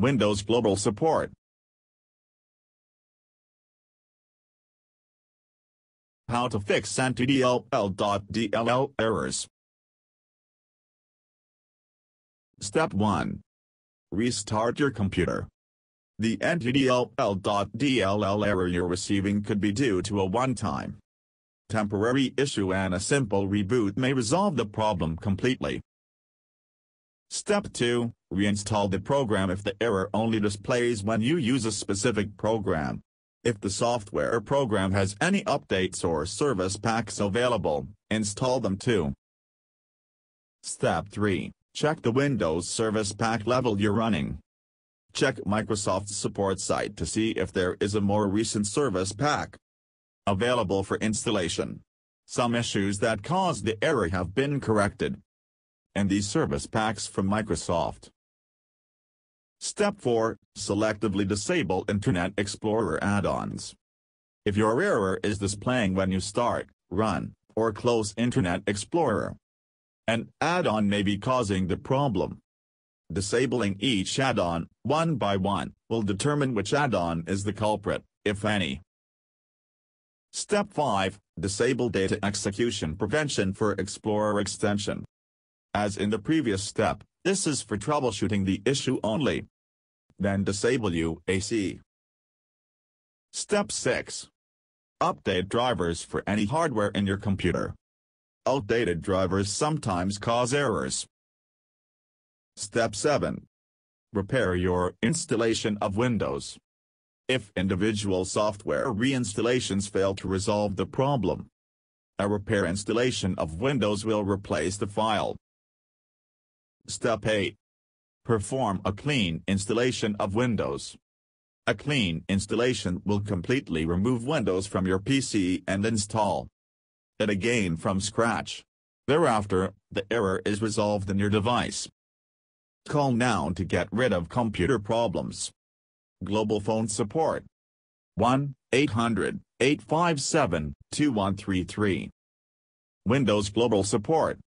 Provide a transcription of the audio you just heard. Windows Global Support. How to fix NTDLL.DLL errors. Step 1. Restart your computer. The NTDLL.DLL error you're receiving could be due to a one-time temporary issue, and a simple reboot may resolve the problem completely. Step 2. Reinstall the program if the error only displays when you use a specific program. If the software program has any updates or service packs available, install them too. Step 3. Check the Windows service pack level you're running. Check Microsoft's support site to see if there is a more recent service pack available for installation. Some issues that caused the error have been corrected in these service packs from Microsoft. Step 4. Selectively disable Internet Explorer add-ons. If your error is displaying when you start, run, or close Internet Explorer, an add-on may be causing the problem. Disabling each add-on, one by one, will determine which add-on is the culprit, if any. Step 5. Disable data execution prevention for Explorer extension. As in the previous step, this is for troubleshooting the issue only. Then disable UAC. Step 6. Update drivers for any hardware in your computer. Outdated drivers sometimes cause errors. Step 7. Repair your installation of Windows. If individual software reinstallations fail to resolve the problem, a repair installation of Windows will replace the file. Step 8. Perform a clean installation of Windows. A clean installation will completely remove Windows from your PC and install it again from scratch. Thereafter, the error is resolved in your device. Call now to get rid of computer problems. Global Phone Support. 1-800-857-2133. Windows Global Support.